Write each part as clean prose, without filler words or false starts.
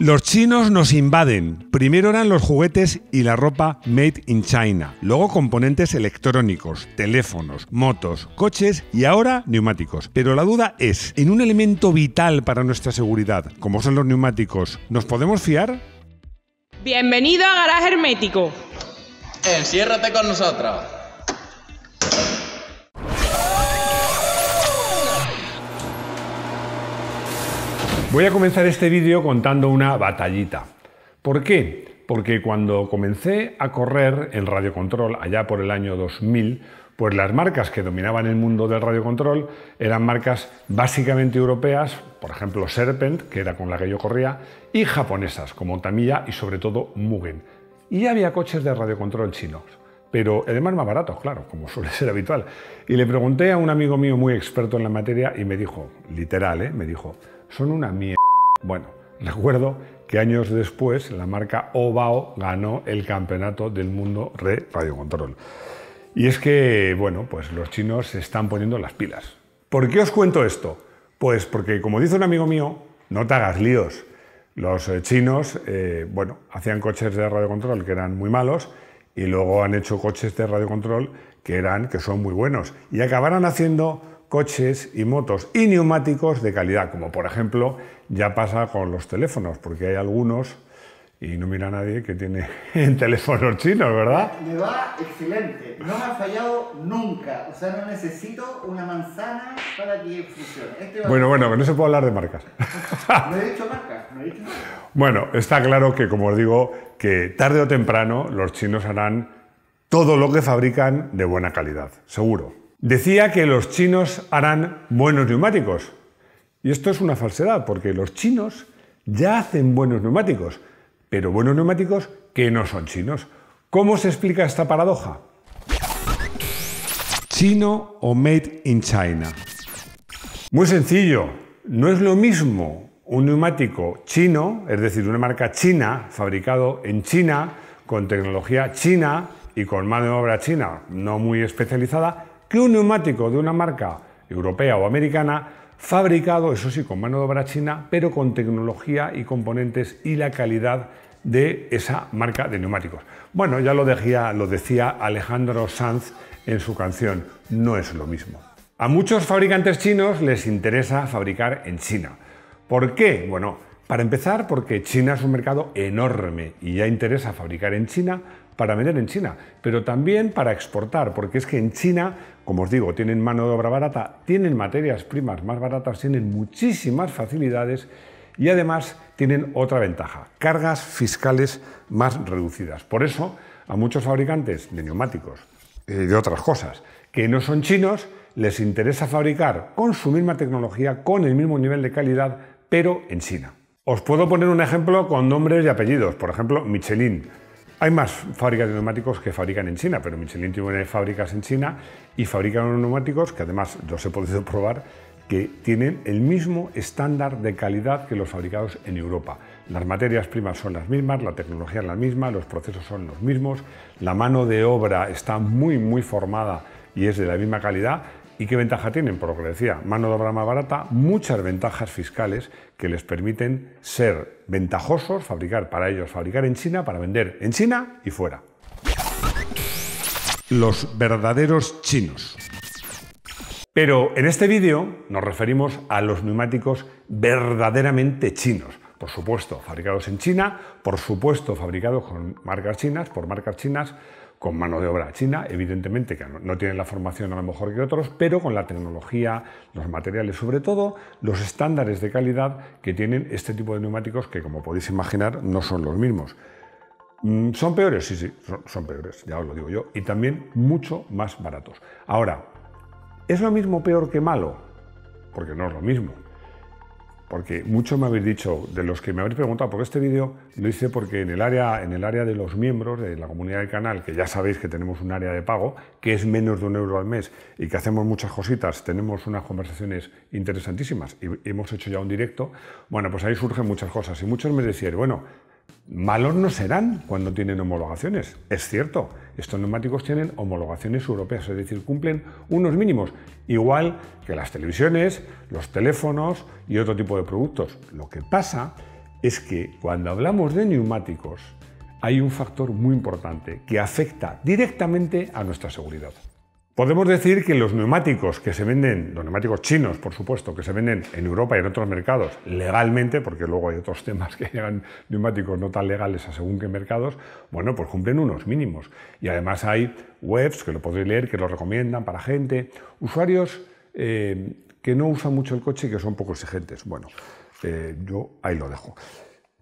Los chinos nos invaden. Primero eran los juguetes y la ropa made in China, luego componentes electrónicos, teléfonos, motos, coches y ahora neumáticos. Pero la duda es, en un elemento vital para nuestra seguridad, como son los neumáticos, ¿nos podemos fiar? Bienvenido a Garaje Hermético. Enciérrate con nosotros. Voy a comenzar este vídeo contando una batallita. ¿Por qué? Porque cuando comencé a correr en radiocontrol, allá por el año 2000, pues las marcas que dominaban el mundo del radiocontrol eran marcas básicamente europeas, por ejemplo Serpent, que era con la que yo corría, y japonesas, como Tamiya y sobre todo Mugen. Y había coches de radiocontrol chinos, pero además más baratos, claro, como suele ser habitual. Y le pregunté a un amigo mío muy experto en la materia y me dijo, literal, me dijo, son una mierda. Bueno, recuerdo que años después la marca OVAO ganó el campeonato del mundo de radiocontrol. Y es que, bueno, pues los chinos se están poniendo las pilas. ¿Por qué os cuento esto? Pues porque, como dice un amigo mío, no te hagas líos. Los chinos, bueno, hacían coches de radiocontrol que eran muy malos y luego han hecho coches de radiocontrol que son muy buenos y acabarán haciendo coches y motos y neumáticos de calidad, como por ejemplo ya pasa con los teléfonos, porque hay algunos, y no mira a nadie, que tiene teléfonos chinos, ¿verdad? Me va excelente, no me ha fallado nunca, o sea, no necesito una manzana para que funcione. Bueno, que no se puede hablar de marcas. No he dicho marcas, no he dicho marcas. Bueno, está claro que, como os digo, que tarde o temprano los chinos harán todo lo que fabrican de buena calidad, seguro. Decía que los chinos harán buenos neumáticos. Y esto es una falsedad, porque los chinos ya hacen buenos neumáticos, pero buenos neumáticos que no son chinos. ¿Cómo se explica esta paradoja? ¿Chino o made in China? Muy sencillo. No es lo mismo un neumático chino, es decir, una marca china, fabricado en China, con tecnología china y con mano de obra china no muy especializada, que un neumático de una marca europea o americana fabricado, eso sí, con mano de obra china, pero con tecnología y componentes y la calidad de esa marca de neumáticos. Bueno, ya lo decía Alejandro Sanz en su canción, no es lo mismo. A muchos fabricantes chinos les interesa fabricar en China. ¿Por qué? Bueno, para empezar, porque China es un mercado enorme y ya interesa fabricar en China para vender en China, pero también para exportar, porque es que en China, como os digo, tienen mano de obra barata, tienen materias primas más baratas, tienen muchísimas facilidades y además tienen otra ventaja, cargas fiscales más reducidas. Por eso, a muchos fabricantes de neumáticos y de otras cosas que no son chinos, les interesa fabricar con su misma tecnología, con el mismo nivel de calidad, pero en China. Os puedo poner un ejemplo con nombres y apellidos, por ejemplo, Michelin. Hay más fábricas de neumáticos que fabrican en China, pero Michelin tiene fábricas en China y fabrican unos neumáticos que además los he podido probar, que tienen el mismo estándar de calidad que los fabricados en Europa. Las materias primas son las mismas, la tecnología es la misma, los procesos son los mismos, la mano de obra está muy formada y es de la misma calidad. ¿Y qué ventaja tienen? Por lo que decía, mano de obra más barata, muchas ventajas fiscales que les permiten ser ventajosos, fabricar para ellos, fabricar en China, para vender en China y fuera. Los verdaderos chinos. Pero en este vídeo nos referimos a los neumáticos verdaderamente chinos. Por supuesto, fabricados en China, por supuesto, fabricados con marcas chinas, por marcas chinas, con mano de obra china, evidentemente que no tienen la formación a lo mejor que otros, pero con la tecnología, los materiales, sobre todo los estándares de calidad que tienen este tipo de neumáticos que, como podéis imaginar, no son los mismos. ¿Son peores? Sí, son peores, ya os lo digo yo, y también mucho más baratos. Ahora, ¿es lo mismo peor que malo? Porque no es lo mismo. Porque muchos me habéis dicho, de los que me habéis preguntado por este vídeo, lo hice porque en el área de los miembros de la comunidad del canal, que ya sabéis que tenemos un área de pago, que es menos de €1 al mes y que hacemos muchas cositas, tenemos unas conversaciones interesantísimas y hemos hecho ya un directo, bueno, pues ahí surgen muchas cosas y muchos me decían, bueno, malos no serán cuando tienen homologaciones. Es cierto, estos neumáticos tienen homologaciones europeas, es decir, cumplen unos mínimos, igual que las televisiones, los teléfonos y otro tipo de productos. Lo que pasa es que cuando hablamos de neumáticos hay un factor muy importante que afecta directamente a nuestra seguridad. Podemos decir que los neumáticos que se venden, los neumáticos chinos, por supuesto, que se venden en Europa y en otros mercados legalmente, porque luego hay otros temas que llegan neumáticos no tan legales a según qué mercados, bueno, pues cumplen unos mínimos. Y además hay webs, que lo podréis leer, que lo recomiendan para gente, usuarios que no usan mucho el coche y que son poco exigentes. Bueno, yo ahí lo dejo.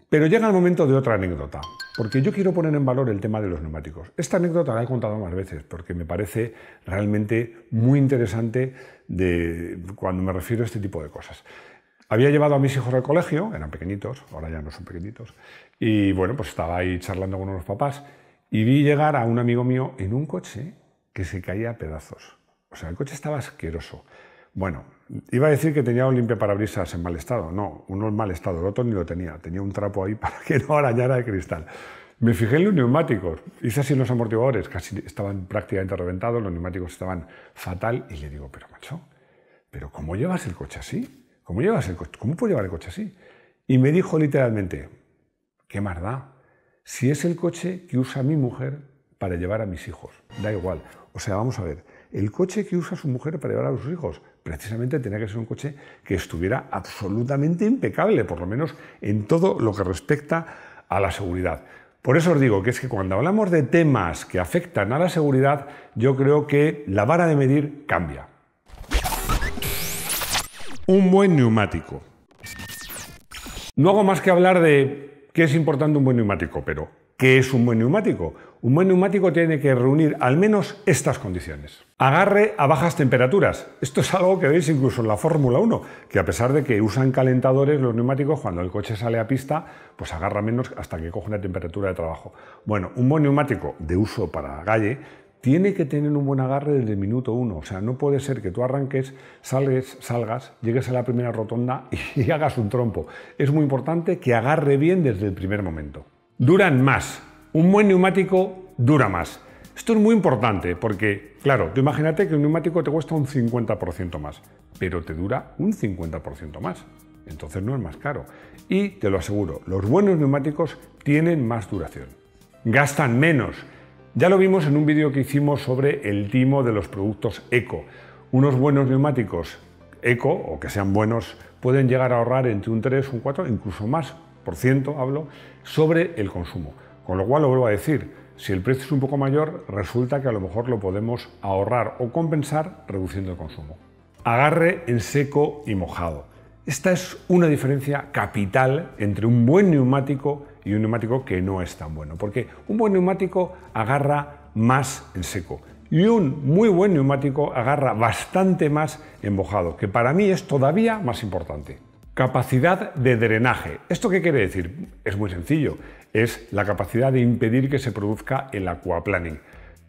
Pero llega el momento de otra anécdota, porque yo quiero poner en valor el tema de los neumáticos. Esta anécdota la he contado más veces porque me parece realmente muy interesante cuando me refiero a este tipo de cosas. Había llevado a mis hijos al colegio, eran pequeñitos, ahora ya no son pequeñitos, y bueno, pues estaba ahí charlando con unos papás y vi llegar a un amigo mío en un coche que se caía a pedazos. O sea, el coche estaba asqueroso. Bueno, iba a decir que tenía un limpiaparabrisas en mal estado. No, uno en mal estado, el otro ni lo tenía. Tenía un trapo ahí para que no arañara el cristal. Me fijé en los neumáticos, hice así los amortiguadores, casi estaban prácticamente reventados, los neumáticos estaban fatal, y le digo, pero macho, ¿pero cómo llevas el coche así? ¿Cómo puedo llevar el coche así? Y me dijo literalmente, ¿qué más da? Si es el coche que usa mi mujer para llevar a mis hijos, da igual. O sea, vamos a ver, el coche que usa su mujer para llevar a sus hijos, precisamente tenía que ser un coche que estuviera absolutamente impecable, por lo menos en todo lo que respecta a la seguridad. Por eso os digo que es que cuando hablamos de temas que afectan a la seguridad, yo creo que la vara de medir cambia. Un buen neumático. No hago más que hablar de qué es importante un buen neumático, pero ¿qué es un buen neumático? Un buen neumático tiene que reunir al menos estas condiciones. Agarre a bajas temperaturas. Esto es algo que veis incluso en la Fórmula 1, que a pesar de que usan calentadores los neumáticos, cuando el coche sale a pista, pues agarra menos hasta que coge una temperatura de trabajo. Bueno, un buen neumático de uso para calle tiene que tener un buen agarre desde el minuto uno. O sea, no puede ser que tú arranques, salgas, llegues a la primera rotonda y hagas un trompo. Es muy importante que agarre bien desde el primer momento. Duran más. Un buen neumático dura más. Esto es muy importante porque, claro, tú imagínate que un neumático te cuesta un 50% más, pero te dura un 50% más. Entonces no es más caro. Y te lo aseguro, los buenos neumáticos tienen más duración. Gastan menos. Ya lo vimos en un vídeo que hicimos sobre el timo de los productos eco. Unos buenos neumáticos eco, o que sean buenos, pueden llegar a ahorrar entre un 3, un 4, incluso más % hablo, sobre el consumo. Con lo cual, lo vuelvo a decir, si el precio es un poco mayor, resulta que a lo mejor lo podemos ahorrar o compensar reduciendo el consumo. Agarre en seco y mojado. Esta es una diferencia capital entre un buen neumático y un neumático que no es tan bueno, porque un buen neumático agarra más en seco y un muy buen neumático agarra bastante más en mojado, que para mí es todavía más importante. Capacidad de drenaje. ¿Esto qué quiere decir? Es muy sencillo. Es la capacidad de impedir que se produzca el aquaplaning.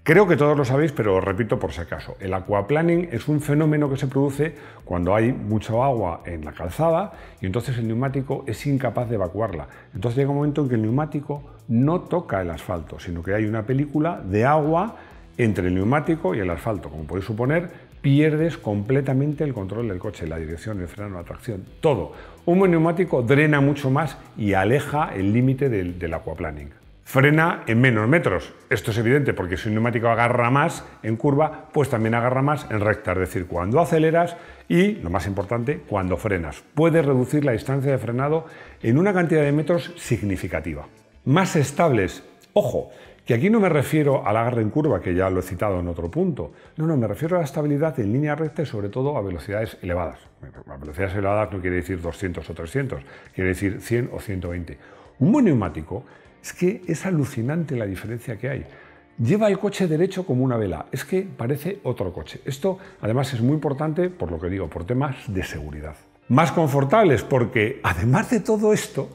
Creo que todos lo sabéis, pero lo repito por si acaso. El aquaplaning es un fenómeno que se produce cuando hay mucho agua en la calzada y entonces el neumático es incapaz de evacuarla. Entonces llega un momento en que el neumático no toca el asfalto, sino que hay una película de agua entre el neumático y el asfalto. Como podéis suponer, pierdes completamente el control del coche, la dirección, el freno, la tracción, todo. Un buen neumático drena mucho más y aleja el límite del aquaplaning. Frena en menos metros. Esto es evidente porque si un neumático agarra más en curva, pues también agarra más en recta, es decir, cuando aceleras y, lo más importante, cuando frenas. Puedes reducir la distancia de frenado en una cantidad de metros significativa. Más estables. Ojo, que aquí no me refiero al agarre en curva, que ya lo he citado en otro punto. No, no, me refiero a la estabilidad en línea recta y sobre todo a velocidades elevadas. A velocidades elevadas no quiere decir 200 o 300, quiere decir 100 o 120. Un buen neumático es que es alucinante la diferencia que hay. Lleva el coche derecho como una vela, es que parece otro coche. Esto además es muy importante, por lo que digo, por temas de seguridad. Más confortables, porque además de todo esto,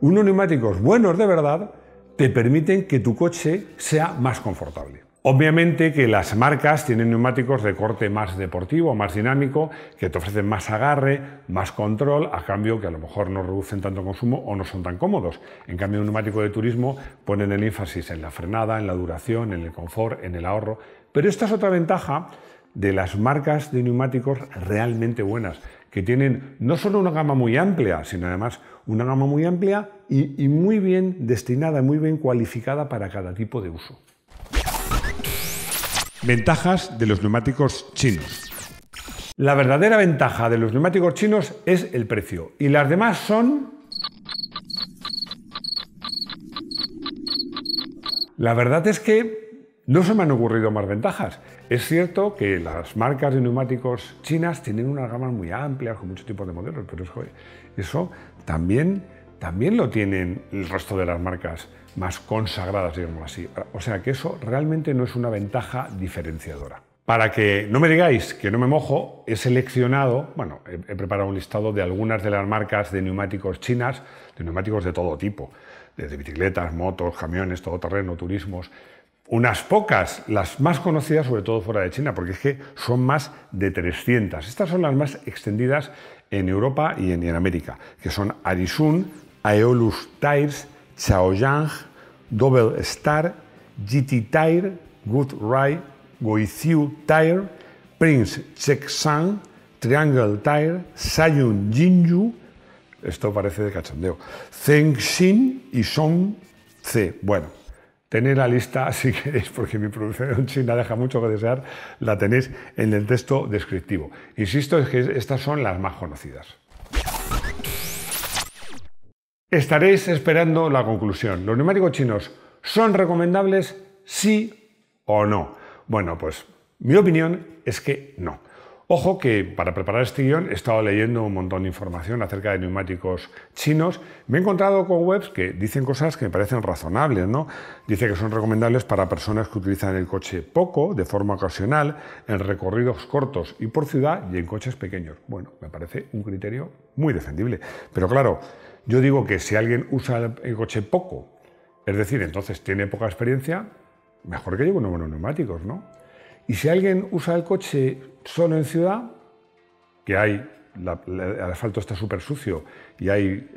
unos neumáticos buenos de verdad te permiten que tu coche sea más confortable. Obviamente que las marcas tienen neumáticos de corte más deportivo, más dinámico, que te ofrecen más agarre, más control, a cambio que a lo mejor no reducen tanto consumo o no son tan cómodos. En cambio, un neumático de turismo ponen el énfasis en la frenada, en la duración, en el confort, en el ahorro. Pero esta es otra ventaja de las marcas de neumáticos realmente buenas, que tienen no solo una gama muy amplia, sino además una gama muy amplia y muy bien destinada, muy bien cualificada para cada tipo de uso. Ventajas de los neumáticos chinos. La verdadera ventaja de los neumáticos chinos es el precio, y las demás son... La verdad es que no se me han ocurrido más ventajas. Es cierto que las marcas de neumáticos chinas tienen unas gamas muy amplias, con muchos tipos de modelos, pero eso también lo tienen el resto de las marcas más consagradas, digamos así. O sea que eso realmente no es una ventaja diferenciadora. Para que no me digáis que no me mojo, he seleccionado, bueno, he preparado un listado de algunas de las marcas de neumáticos chinas, de neumáticos de todo tipo, desde bicicletas, motos, camiones, todoterreno, turismos, unas pocas, las más conocidas sobre todo fuera de China, porque es que son más de 300. Estas son las más extendidas en Europa y en América, que son Arisun, Aeolus Tires, Chaoyang, Double Star, Giti Tire, Good Rai, Goizhou Tire, Prince Chexang, Triangle Tire, Sayun Jinju, esto parece de cachondeo, Zeng Xin y Song Tze. Bueno, tenéis la lista si queréis, porque mi producción china deja mucho que desear, la tenéis en el texto descriptivo. Insisto, es que estas son las más conocidas. Estaréis esperando la conclusión. ¿Los neumáticos chinos son recomendables, sí o no? Bueno, pues mi opinión es que no. Ojo que para preparar este guión he estado leyendo un montón de información acerca de neumáticos chinos. Me he encontrado con webs que dicen cosas que me parecen razonables, ¿no? Dice que son recomendables para personas que utilizan el coche poco, de forma ocasional, en recorridos cortos y por ciudad y en coches pequeños. Bueno, me parece un criterio muy defendible. Pero claro, yo digo que si alguien usa el coche poco, es decir, entonces tiene poca experiencia, mejor que lleve unos buenos neumáticos, ¿no? Y si alguien usa el coche solo en ciudad, que hay, el asfalto está súper sucio y hay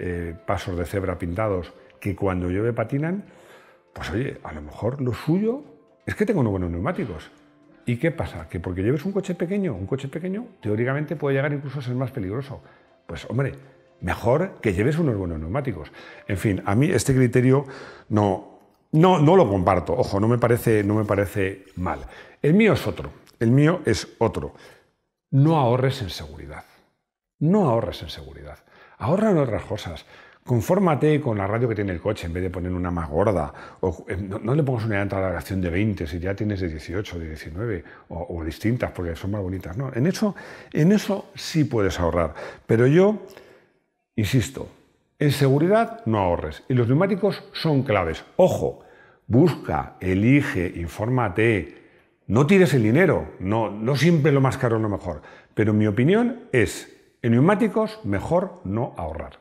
pasos de cebra pintados que cuando llueve patinan, pues oye, a lo mejor lo suyo es que tenga unos buenos neumáticos. ¿Y qué pasa? Que porque lleves un coche pequeño teóricamente puede llegar incluso a ser más peligroso. Pues hombre, mejor que lleves unos buenos neumáticos. En fin, a mí este criterio no lo comparto, ojo, no me parece mal. El mío es otro. No ahorres en seguridad. No ahorres en seguridad. Ahorra en otras cosas. Confórmate con la radio que tiene el coche en vez de poner una más gorda. O, no le pongas una llanta a la relación de 20 si ya tienes de 18, de 19 o distintas porque son más bonitas. No, en eso sí puedes ahorrar. Pero yo, insisto, en seguridad no ahorres, y los neumáticos son claves. Ojo, busca, elige, infórmate, no tires el dinero, no siempre lo más caro es lo mejor, pero mi opinión es, en neumáticos mejor no ahorrar.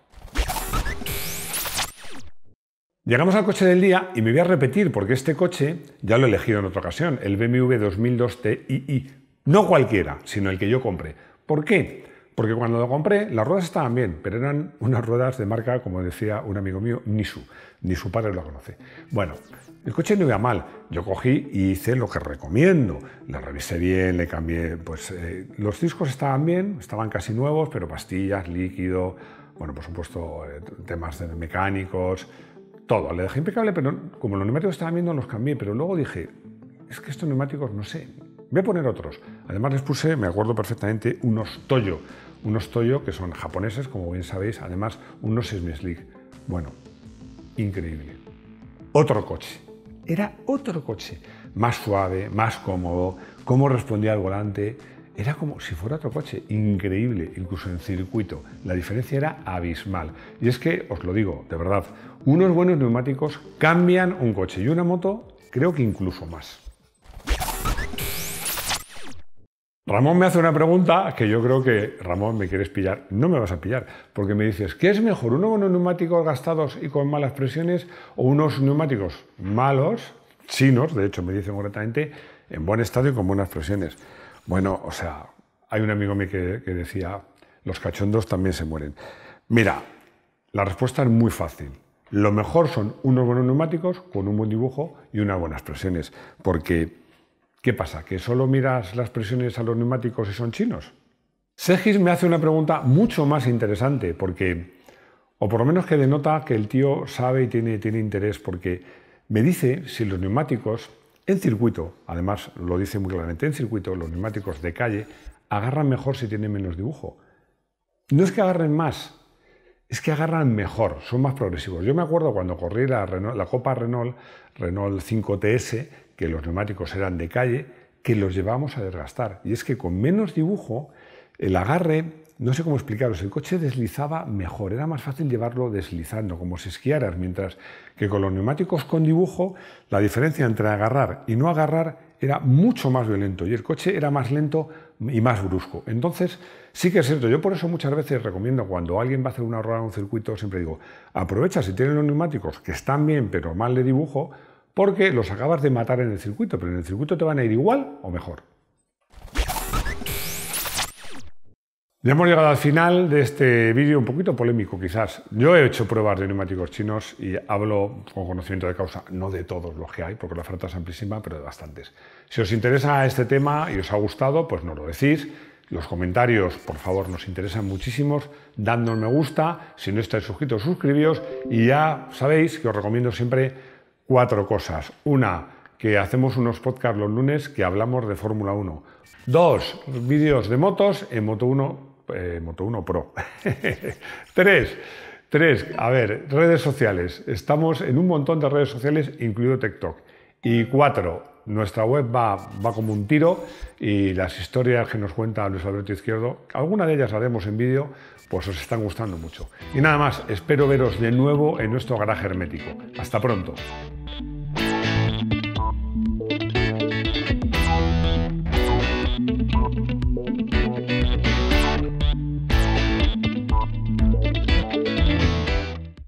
Llegamos al coche del día y me voy a repetir porque este coche ya lo he elegido en otra ocasión, el BMW 2002 TII, no cualquiera, sino el que yo compré. ¿Por qué? Porque cuando lo compré, las ruedas estaban bien, pero eran unas ruedas de marca, como decía un amigo mío, Nisu. Ni su padre lo conoce. Bueno, el coche no iba mal. Yo cogí y hice lo que recomiendo. Le revisé bien, le cambié... Pues los discos estaban bien, estaban casi nuevos, pero pastillas, líquido... Bueno, por supuesto, temas de mecánicos... Todo. Le dejé impecable, pero como los neumáticos estaban bien, no los cambié. Pero luego dije, es que estos neumáticos, no sé... Voy a poner otros. Además les puse, me acuerdo perfectamente, unos Toyo que son japoneses, como bien sabéis, además unos Smith League. Bueno, increíble. Otro coche. Era otro coche. Más suave, más cómodo, cómo respondía al volante. Era como si fuera otro coche. Increíble, incluso en circuito. La diferencia era abismal. Y es que, os lo digo, de verdad, unos buenos neumáticos cambian un coche y una moto, creo que incluso más. Ramón me hace una pregunta que yo creo que, Ramón, me quieres pillar. No me vas a pillar, porque me dices, ¿qué es mejor, unos buenos neumáticos gastados y con malas presiones o unos neumáticos malos, chinos, de hecho me dicen correctamente, en buen estado y con buenas presiones? Bueno, o sea, hay un amigo mío que decía, los cachondos también se mueren. Mira, la respuesta es muy fácil. Lo mejor son unos buenos neumáticos con un buen dibujo y unas buenas presiones, porque... ¿Qué pasa? ¿Que solo miras las presiones a los neumáticos si son chinos? Segis me hace una pregunta mucho más interesante, porque, o por lo menos que denota que el tío sabe y tiene interés, porque me dice si los neumáticos en circuito, además lo dice muy claramente, en circuito los neumáticos de calle agarran mejor si tienen menos dibujo. No es que agarren más, es que agarran mejor, son más progresivos. Yo me acuerdo cuando corrí la Copa Renault, Renault 5TS, que los neumáticos eran de calle, que los llevamos a desgastar. Y es que con menos dibujo, el agarre, no sé cómo explicaros, el coche deslizaba mejor, era más fácil llevarlo deslizando, como si esquiaras, mientras que con los neumáticos con dibujo, la diferencia entre agarrar y no agarrar era mucho más violento y el coche era más lento y más brusco. Entonces, sí que es cierto, yo por eso muchas veces recomiendo, cuando alguien va a hacer una rueda en un circuito, siempre digo, aprovecha si tienen los neumáticos que están bien, pero mal de dibujo, porque los acabas de matar en el circuito, pero en el circuito te van a ir igual o mejor. Ya hemos llegado al final de este vídeo un poquito polémico, quizás. Yo he hecho pruebas de neumáticos chinos y hablo con conocimiento de causa, no de todos los que hay, porque la oferta es amplísima, pero de bastantes. Si os interesa este tema y os ha gustado, pues nos lo decís. Los comentarios, por favor, nos interesan muchísimos. Dadnos me gusta. Si no estáis suscritos, suscribíos. Y ya sabéis que os recomiendo siempre 4 cosas. Una, que hacemos unos podcasts los lunes que hablamos de Fórmula 1. 2, vídeos de motos en Moto 1 Pro. 3, a ver, redes sociales. Estamos en un montón de redes sociales, incluido TikTok. Y 4, nuestra web va como un tiro y las historias que nos cuenta Luis Alberto Izquierdo, alguna de ellas la haremos en vídeo, pues os están gustando mucho. Y nada más, espero veros de nuevo en nuestro garaje hermético. Hasta pronto.